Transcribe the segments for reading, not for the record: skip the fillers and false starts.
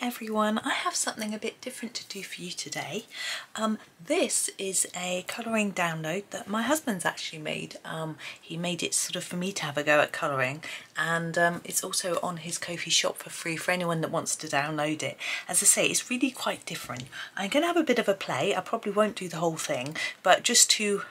everyone, I have something a bit different to do for you today. This is a colouring download that my husband's actually made. He made it sort of for me to have a go at colouring, and it's also on his Ko-fi shop for free for anyone that wants to download it. As I say, it's really quite different. I'm going to have a bit of a play. I probably won't do the whole thing, but just to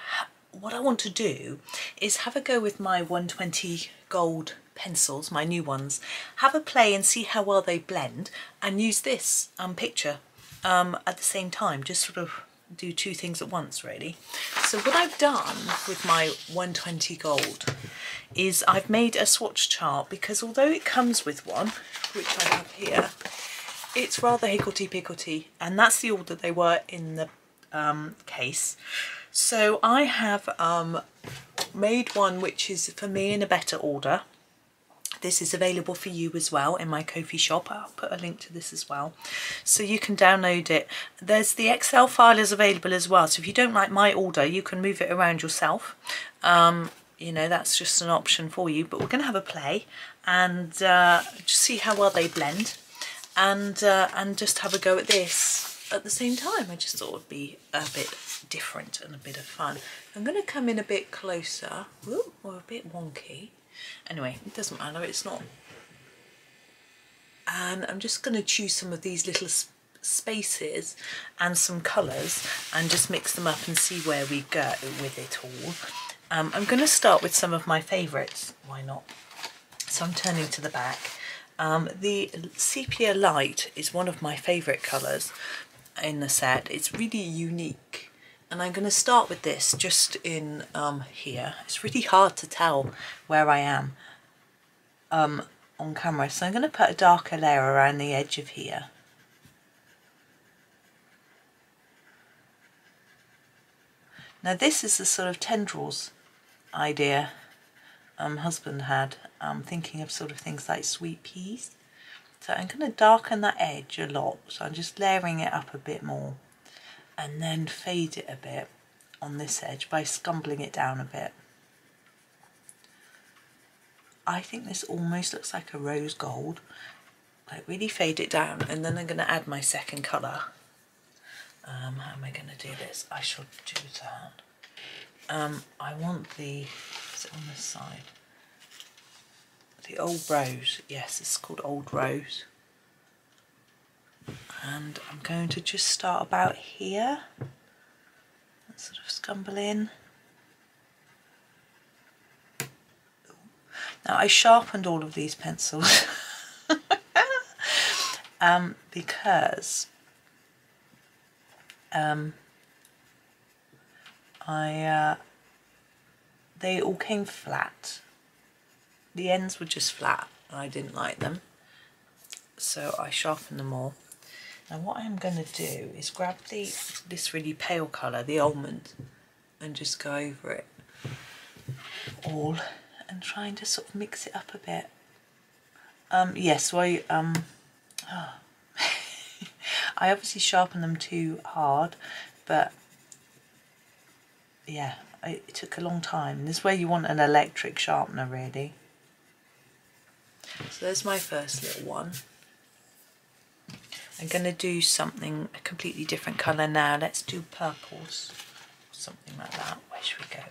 what I want to do is have a go with my 120 gold pencils, my new ones, have a play and see how well they blend, and use this picture at the same time, just sort of do two things at once really. So what I've done with my 120 gold is I've made a swatch chart, because although it comes with one, which I have here, it's rather higgledy-piggledy, and that's the order they were in the case. So I have made one which is for me in a better order. This is available for you as well in my Ko-fi shop. I'll put a link to this as well, so you can download it. There's the Excel file is available as well, so if you don't like my order, you can move it around yourself. You know, that's just an option for you, but we're going to have a play and just see how well they blend, and just have a go at this at the same time. I just thought it would be a bit different and a bit of fun. I'm going to come in a bit closer. Ooh, we're a bit wonky. Anyway, it doesn't matter, it's not. And I'm just going to choose some of these little spaces and some colours and just mix them up and see where we go with it all. I'm going to start with some of my favourites, why not? So I'm turning to the back. The Sepia Light is one of my favourite colours in the set. It's really unique. And I'm going to start with this just in here. It's really hard to tell where I am on camera. So I'm going to put a darker layer around the edge of here. Now this is the sort of tendrils idea husband had. I'm thinking of sort of things like sweet peas. So I'm going to darken that edge a lot. So I'm just layering it up a bit more, and then fade it a bit on this edge by scumbling it down a bit. I think this almost looks like a rose gold. I really fade it down, and then I'm going to add my second colour. How am I going to do this? I should do that. I want the, is it on this side? The Old Rose. Yes, it's called Old Rose. And I'm going to just start about here and sort of scumble in. Now I sharpened all of these pencils because they all came flat. The ends were just flat and I didn't like them, so I sharpened them all. Now what I'm going to do is grab this really pale colour, the almond, and just go over it all and trying to sort of mix it up a bit. I obviously sharpened them too hard, but yeah, it took a long time. This is where you want an electric sharpener really. So there's my first little one. I'm going to do something, a completely different colour now. Let's do purples, something like that. Where should we go?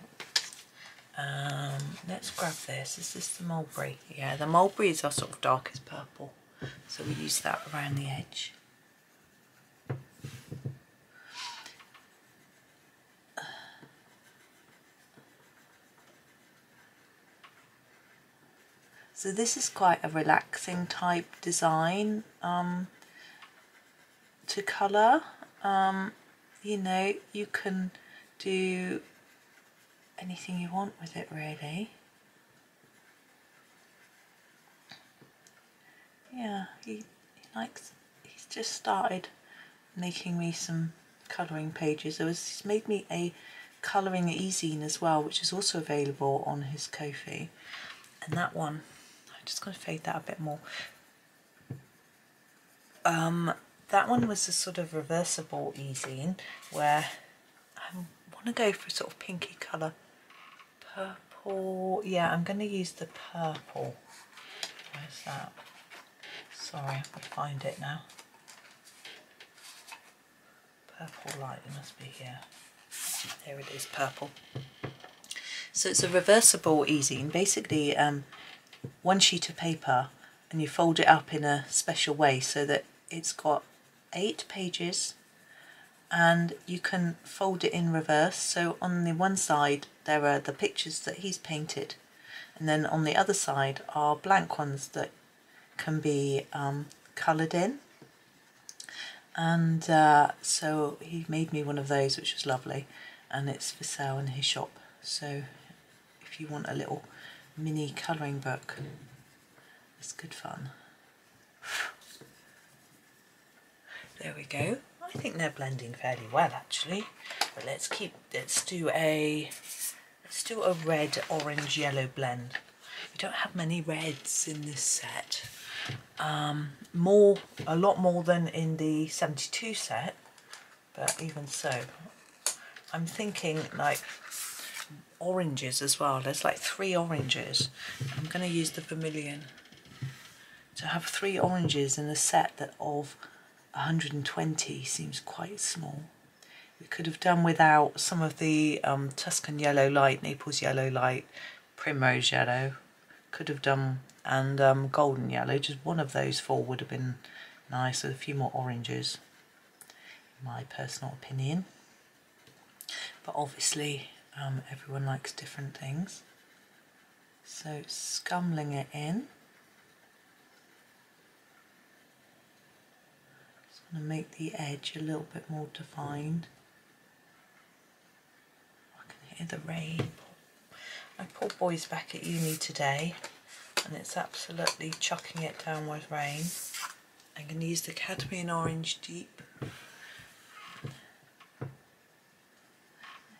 Let's grab this. Is this the Mulberry? Yeah, the Mulberry is our sort of darkest purple. So we use that around the edge. So this is quite a relaxing type design. To colour, you know, you can do anything you want with it really. Yeah, he's just started making me some colouring pages. He's made me a colouring e-zine as well, which is also available on his Ko-fi. And that one, I'm just going to fade that a bit more. That one was a sort of reversible e-zine where I want to go for a sort of pinky colour. Purple. Yeah, I'm going to use the purple. Where's that? Sorry, I can't find it now. purple light it must be here. There it is, purple. So it's a reversible easing. Basically, one sheet of paper, and you fold it up in a special way so that it's got 8 pages, and you can fold it in reverse. So on the one side there are the pictures that he's painted, and then on the other side are blank ones that can be coloured in. And so he made me one of those, which was lovely, and it's for sale in his shop. So if you want a little mini colouring book, it's good fun. There we go. I think they're blending fairly well, actually. But let's do a red, orange, yellow blend. We don't have many reds in this set. A lot more than in the 72 set, but even so, I'm thinking like oranges as well. There's like 3 oranges. I'm going to use the vermilion to have 3 oranges in a set that of 120 seems quite small. We could have done without some of the Tuscan Yellow Light, Naples Yellow Light, Primrose Yellow, could have done, and Golden Yellow. Just one of those 4 would have been nice, with a few more oranges, in my personal opinion. But obviously everyone likes different things. So scumbling it in. Just want to make the edge a little bit more defined. I can hear the rain. My poor boy's back at uni today, and it's absolutely chucking it down with rain. I'm going to use the Cadmium Orange Deep.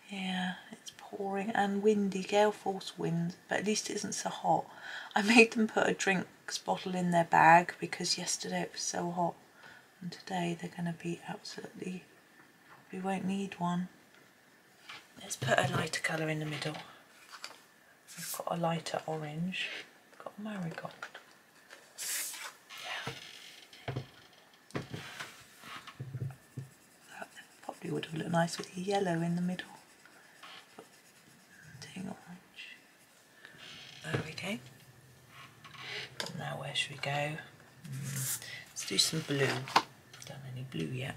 Yeah, it's pouring and windy, gale force winds, but at least it isn't so hot. I made them put a drinks bottle in their bag because yesterday it was so hot, and today they're going to be absolutely, we won't need one. Let's put a lighter colour in the middle. We've got a lighter orange. Marigold. Yeah. That probably would have looked nice with the yellow in the middle. But doing orange. There we go. And now where should we go? Let's do some blue. Haven't done any blue yet.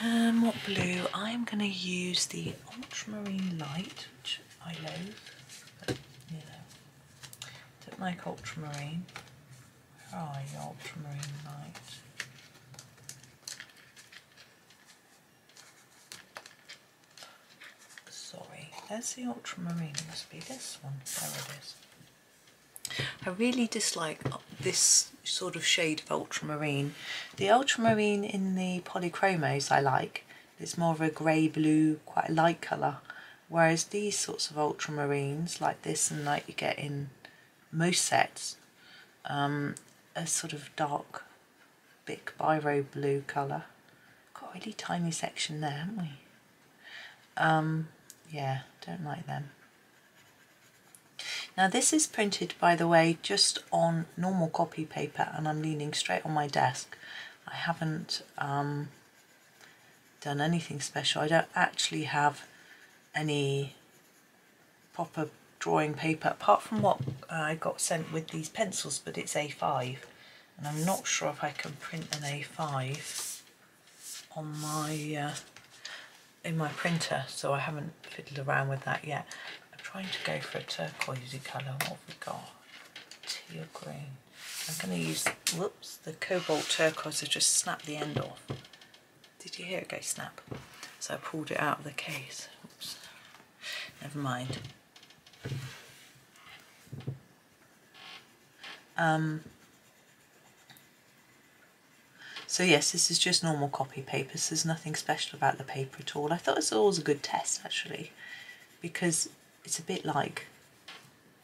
What blue? I'm going to use the Ultramarine Light, which I loathe. You know, don't like ultramarine. Where are you, Ultramarine Light? Sorry, there's the ultramarine. It must be this one. There it is. I really dislike this sort of shade of ultramarine. The ultramarine in the polychromos I like. It's more of a grey blue, quite a light colour. Whereas these sorts of ultramarines, like this and like you get in most sets, a sort of dark, Bic Biro blue colour. Got a really tiny section there, haven't we? Yeah, don't like them. Now this is printed, by the way, just on normal copy paper, and I'm leaning straight on my desk. I haven't done anything special. I don't actually have any proper drawing paper apart from what I got sent with these pencils, but it's A5, and I'm not sure if I can print an A5 on my in my printer, so I haven't fiddled around with that yet. I'm trying to go for a turquoisey colour. What have we got? Teal green. I'm going to use, whoops, the Cobalt Turquoise. I just snapped the end off. Did you hear it go snap? So I pulled it out of the case. Oops. Never mind. So yes, this is just normal copy paper, so there's nothing special about the paper at all. I thought it's always a good test, actually, because it's a bit like,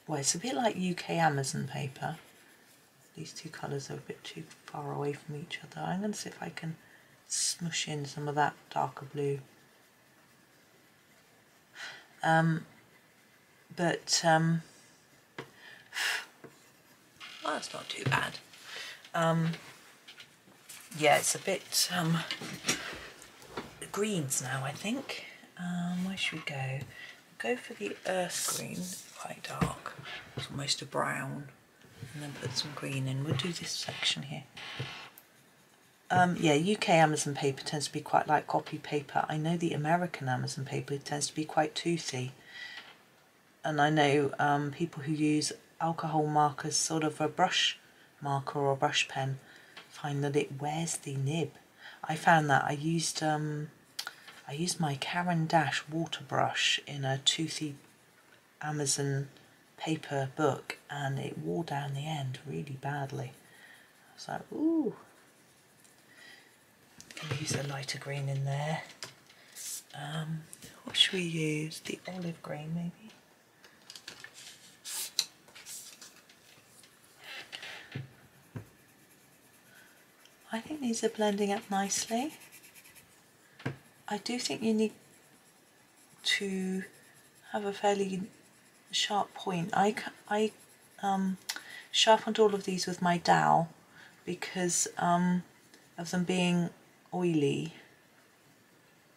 well, it's a bit like UK Amazon paper. These two colours are a bit too far away from each other. I'm going to see if I can smoosh in some of that darker blue. Well, that's not too bad. yeah, it's a bit greens now, I think. Where should we go? Go for the earth green, quite dark. It's almost a brown, and then put some green in. We'll do this section here. Yeah, UK Amazon paper tends to be quite light copy paper. I know the American Amazon paper tends to be quite toothy. And I know people who use alcohol markers, sort of a brush marker or brush pen, find that it wears the nib. I found that I used my Caran d'Ache water brush in a toothy Amazon paper book, and it wore down the end really badly. I was like, ooh. Can use a lighter green in there. What should we use? The olive green, maybe. I think these are blending up nicely. I do think you need to have a fairly sharp point. I sharpened all of these with my dowel because of them being oily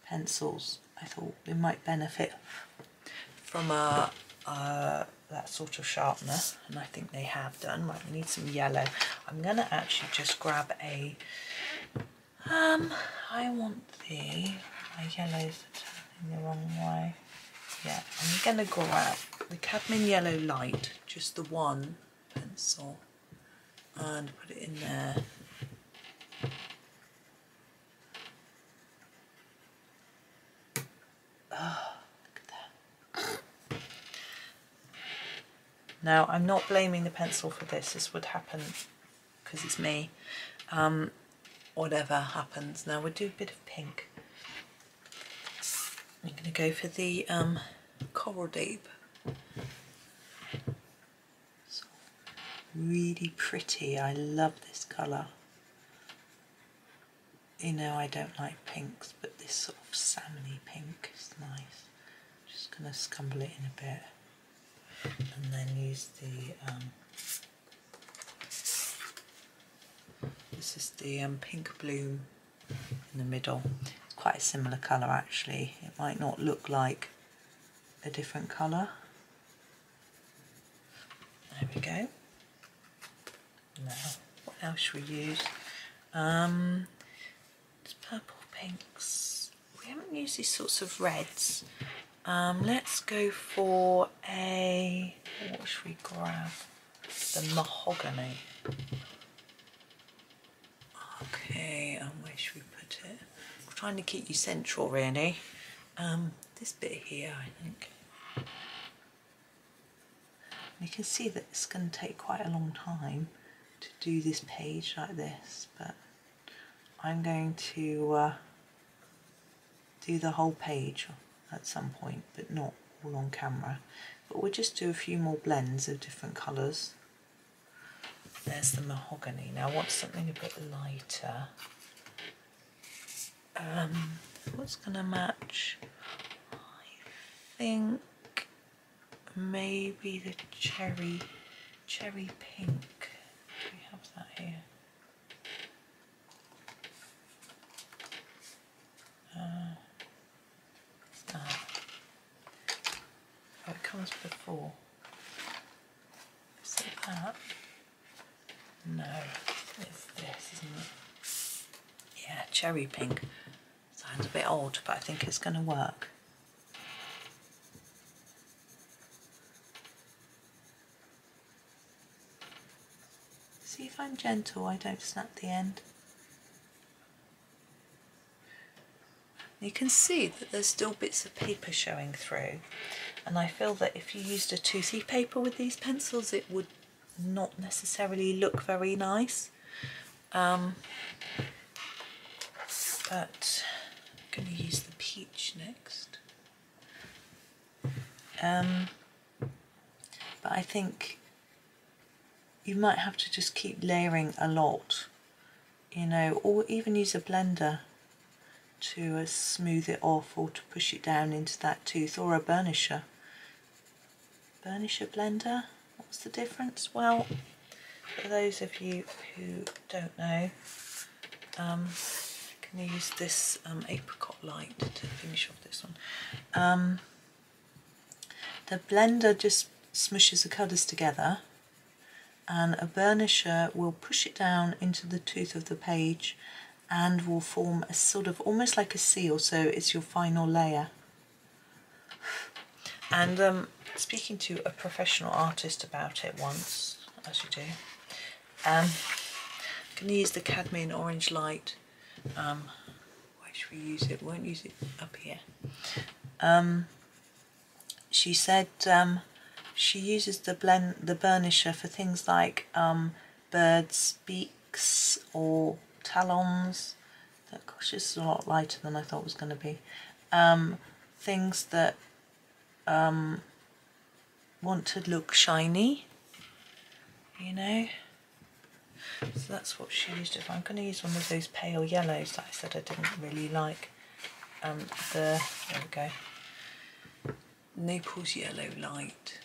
pencils. I thought they might benefit from that sort of sharpener, and I think they have done. Right, we need some yellow. I'm going to actually just grab a... I want the... My yellows are turning the wrong way. Yeah, I'm going to grab the Cadmium Yellow Light, just the one pencil, and put it in there. Oh, look at that. Now, I'm not blaming the pencil for this. This would happen because it's me. Whatever happens. Now, we'll do a bit of pink. I'm going to go for the Coral Dupe. It's really pretty. I love this colour. You know, I don't like pinks, but this sort of salmony pink is nice. I'm just going to scumble it in a bit and then use the... this is the Pink Bloom in the middle. It's quite a similar colour actually. It might not look like a different colour. There we go. Now, what else should we use? It's purple pinks. We haven't used these sorts of reds. Let's go for a... What should we grab? The mahogany. Okay, and where should we put it? I'm trying to keep you central, really. This bit here, I think. And you can see that it's going to take quite a long time to do this page like this, but I'm going to do the whole page at some point, but not all on camera. But we'll just do a few more blends of different colours. There's the mahogany. Now I want something a bit lighter. What's going to match? I think maybe the cherry pink. Do we have that here? What's that? Oh, it comes before. Is it that? No, it's this, isn't it? Yeah, cherry pink. Sounds a bit old, but I think it's going to work. See, if I'm gentle, I don't snap the end. You can see that there's still bits of paper showing through, and I feel that if you used a toothy paper with these pencils, it would not necessarily look very nice, but I'm going to use the peach next. But I think you might have to just keep layering a lot, you know, or even use a blender to smooth it off or to push it down into that tooth, or a burnisher. Burnisher blender? What's the difference? Well, for those of you who don't know, Going to use this Apricot Light to finish off this one. The blender just smushes the colours together, and a burnisher will push it down into the tooth of the page and will form a sort of almost like a seal, so it's your final layer. And speaking to a professional artist about it once, as you do, I'm going to use the Cadmium Orange Light. Why should we use it? We won't use it up here. She said she uses the burnisher for things like birds' beaks or talons. Gosh, this is a lot lighter than I thought it was going to be. Things that want to look shiny, you know. So that's what she used it for. I'm going to use one of those pale yellows that I said I didn't really like. There we go. Naples Yellow Light.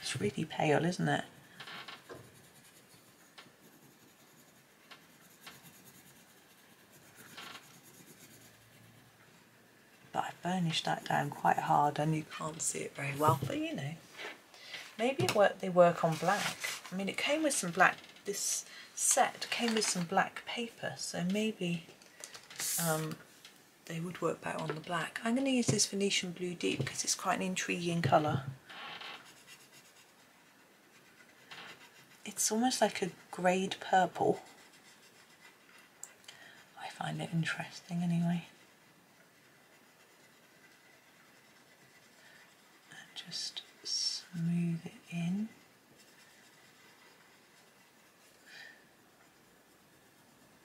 It's really pale, isn't it? But I've burnished that down quite hard and you can't see it very well, but you know. Maybe they work on black. I mean, it came with some black, this set came with some black paper, so maybe they would work better on the black. I'm going to use this Venetian Blue Deep because it's quite an intriguing colour. It's almost like a grade purple. I find it interesting anyway. And just smooth it in.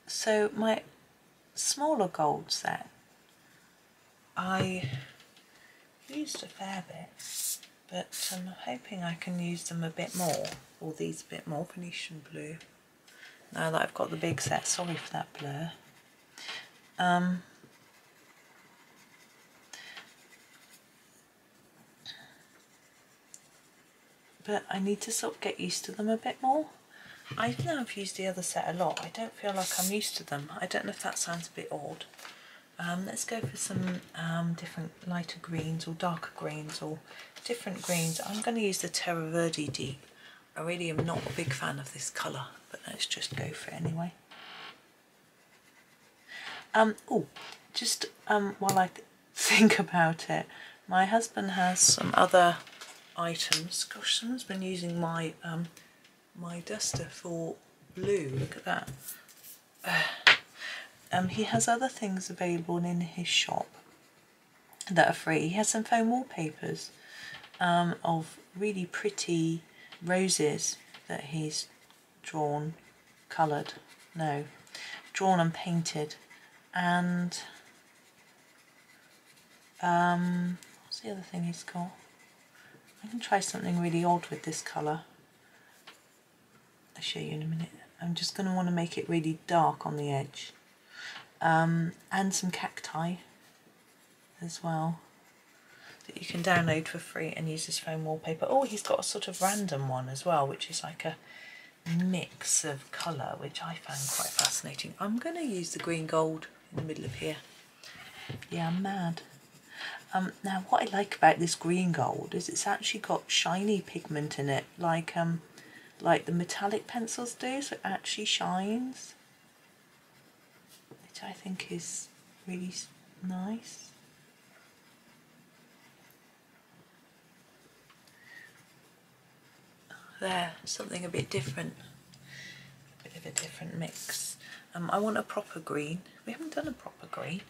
So my smaller gold set, I used a fair bit, but I'm hoping I can use them a bit more, or these a bit more, Venetian Blue, now that I've got the big set. Sorry for that blur. But I need to sort of get used to them a bit more. I know I've used the other set a lot. I don't feel like I'm used to them. I don't know if that sounds a bit odd. Let's go for some different lighter greens or darker greens or different greens. I'm going to use the Terra Verde Deep. I really am not a big fan of this colour, but let's just go for it anyway. While I think about it, my husband has some other items. Gosh, someone's been using my my duster for blue. Look at that. He has other things available in his shop that are free. He has some foam wallpapers of really pretty roses that he's drawn, drawn and painted. And what's the other thing he's got? I can try something really odd with this colour. I'll show you in a minute. I'm just going to want to make it really dark on the edge. And some cacti as well that you can download for free and use as foam wallpaper. Oh, he's got a sort of random one as well, which is like a mix of colour, which I found quite fascinating. I'm going to use the green gold in the middle of here. Yeah, I'm mad. Now, what I like about this green gold is it's actually got shiny pigment in it, like the metallic pencils do, so it actually shines. Which I think is really nice. There, something a bit different, a bit of a different mix. I want a proper green. We haven't done a proper green.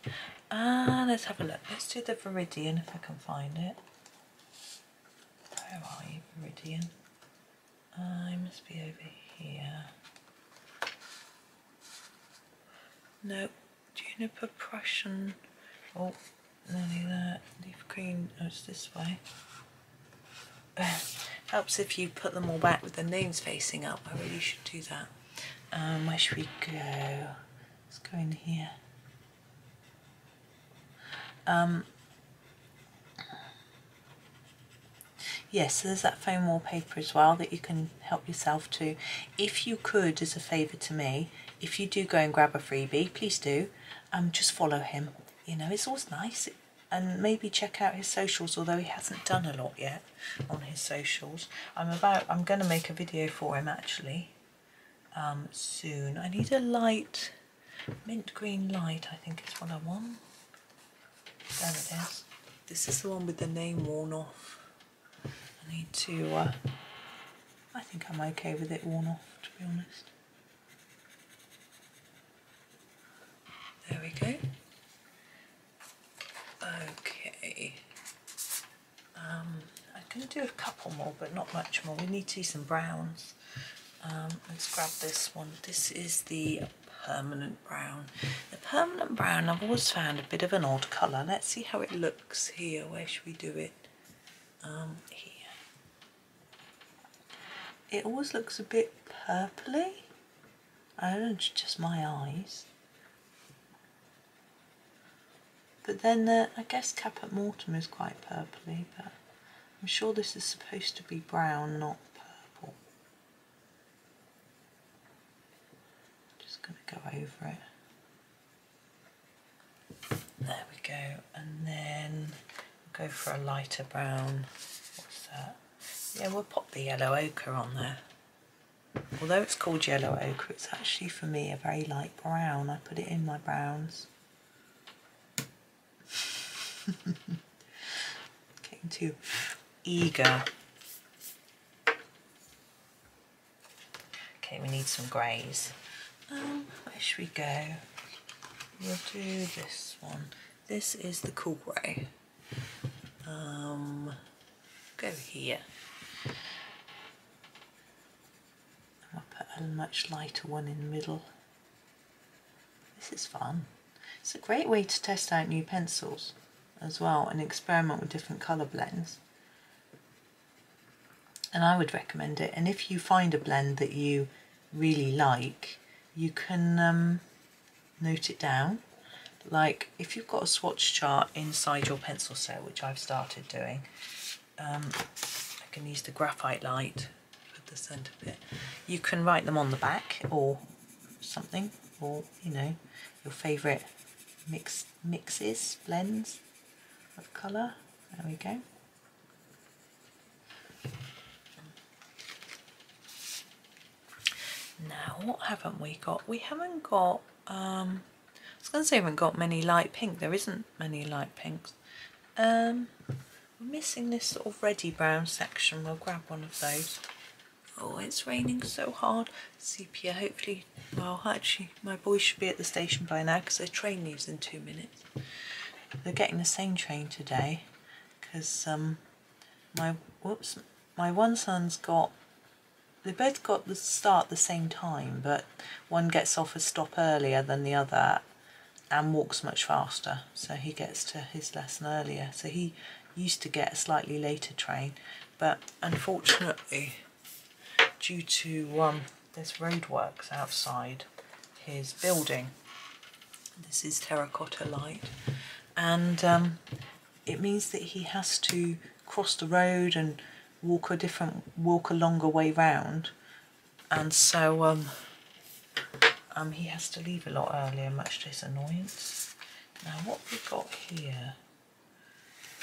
Let's have a look. Let's do the Viridian if I can find it. Where are you, Viridian? I must be over here. No, Juniper Prussian. Oh, nearly there. Leaf Green. Oh, it's this way. Helps if you put them all back with the names facing up. I really should do that. Where should we go? Let's go in here. Yes, so there's that foam wallpaper as well that you can help yourself to. If you could, as a favour to me, if you do go and grab a freebie, please do, just follow him. You know, it's always nice. And maybe check out his socials, although he hasn't done a lot yet on his socials. I'm going to make a video for him actually soon. I need a light, mint green light, I think is what I want. There it is. This is the one with the name worn off. I need to, I think I'm okay with it worn off, to be honest. There we go. Okay, I'm going to do a couple more, but not much more. We need to do some browns. Let's grab this one. This is the permanent brown. The permanent brown I've always found a bit of an odd colour. Let's see how it looks here. Where should we do it? Here. It always looks a bit purpley. I don't know, it's just my eyes. But then I guess Caput Mortem is quite purpley, but I'm sure this is supposed to be brown, not purple. Just going to go over it. There we go, and then we'll go for a lighter brown. What's that? Yeah, we'll pop the yellow ochre on there. Although it's called yellow ochre, it's actually for me a very light brown. I put it in my browns. Getting too eager. Okay, we need some greys. Where should we go? We'll do this one. This is the cool grey. Go here. I'll put a much lighter one in the middle. This is fun. It's a great way to test out new pencils as well and experiment with different colour blends, and I would recommend it. And if you find a blend that you really like, you can note it down. Like if you've got a swatch chart inside your pencil set, which I've started doing, I can use the graphite light at the centre bit. You can write them on the back or something, or you know, your favourite mixes, blends of colour. There we go. Now what haven't we got? We haven't got I was going to say we haven't got many light pink. There isn't many light pinks. We're missing this sort of reddy brown section. We'll grab one of those. Oh, it's raining so hard. Sepia, hopefully, well, actually, my boys should be at the station by now because their train leaves in 2 minutes. They're getting the same train today because my one son's got, they both got the start the same time, but one gets off a stop earlier than the other and walks much faster, so he gets to his lesson earlier. So he used to get a slightly later train, but unfortunately, due to there's roadworks outside his building. This is terracotta light, and it means that he has to cross the road and walk a longer way round, and so he has to leave a lot earlier, much to his annoyance. Now what we've got here,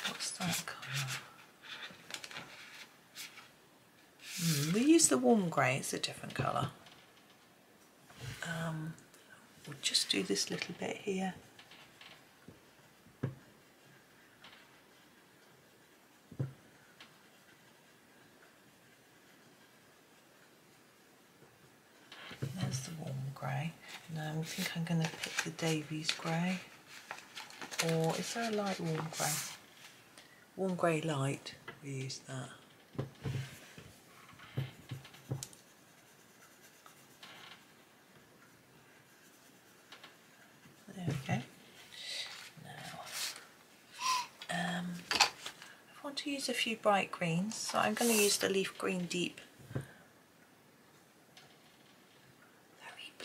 what's that colour? We use the warm grey, it's a different colour. We'll just do this little bit here. There's the warm grey. Now I think I'm going to pick the Davies grey. Or is there a light warm grey? Warm grey light, we use that. A few bright greens, so I'm going to use the Leaf Green Deep. Very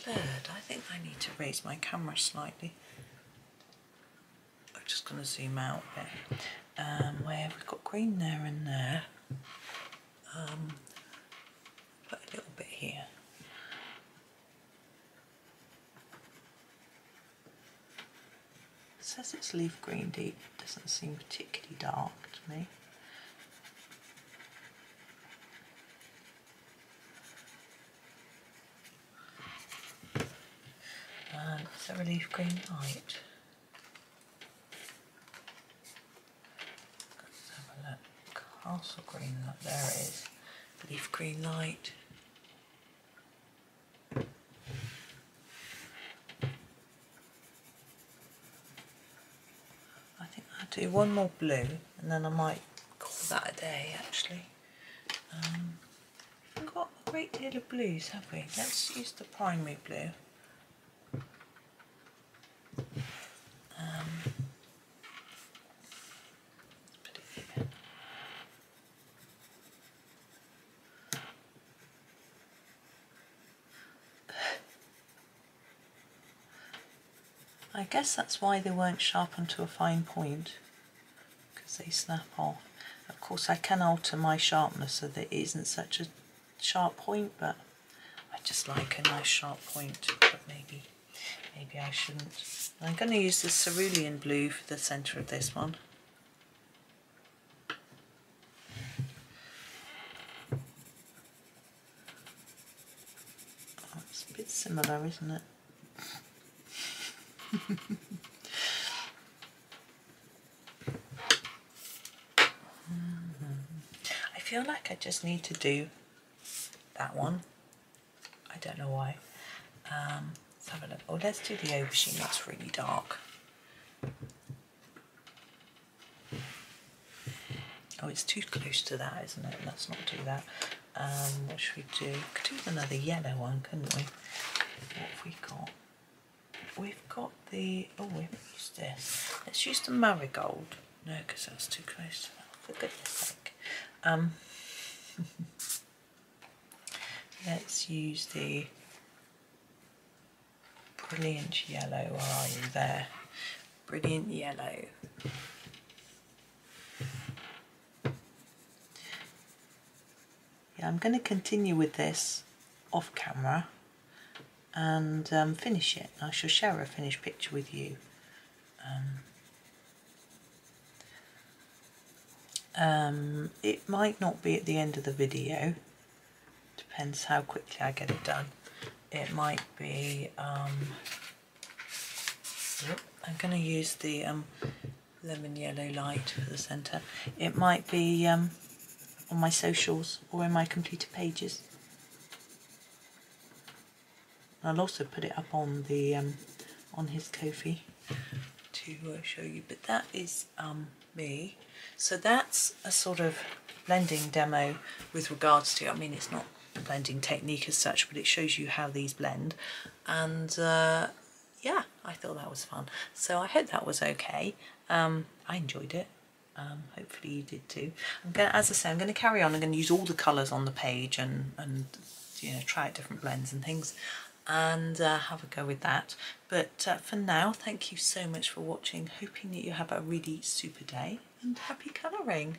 blurred. I think I need to raise my camera slightly. I'm just going to zoom out a bit. Where we've got green there and there. Put a little bit here. It says it's Leaf Green Deep, it doesn't seem particularly dark to me. Is there a Leaf Green Light? Let's have a look. Castle Green Light, there it is. Leaf Green Light. I think I'll do one more blue and then I might call that a day actually. We've got a great deal of blues, have we? Let's use the primary blue. I guess that's why they weren't sharpened to a fine point, because they snap off. Of course I can alter my sharpness so that it isn't such a sharp point, but I just like a nice sharp point, but maybe I shouldn't. I'm going to use the cerulean blue for the centre of this one. Oh, it's a bit similar, isn't it? I feel like I just need to do that one. I don't know why. Let's have a look. Oh, let's do the aubergine. That's really dark. Oh, it's too close to that, isn't it? Let's not do that. What should we do? We could do another yellow one, couldn't we? What have we got? We've got the, oh, we haven't used this. Let's use the marigold. No, because that's too close. For goodness sake. Let's use the brilliant yellow. Where are you there? Brilliant yellow. Yeah, I'm going to continue with this off camera and finish it. I shall share a finished picture with you. It might not be at the end of the video, depends how quickly I get it done. It might be, I'm going to use the lemon yellow light for the centre. It might be on my socials or in my completed pages. I'll also put it up on the on his Ko-fi to show you. But that is me. So that's a sort of blending demo with regards to. I mean, it's not a blending technique as such, but it shows you how these blend. And yeah, I thought that was fun. So I hope that was okay. I enjoyed it. Hopefully you did too. I'm gonna, as I say, I'm going to carry on. I'm going to use all the colours on the page and you know, try out different blends and things. And have a go with that. But for now, thank you so much for watching, hoping that you have a really super day and happy colouring.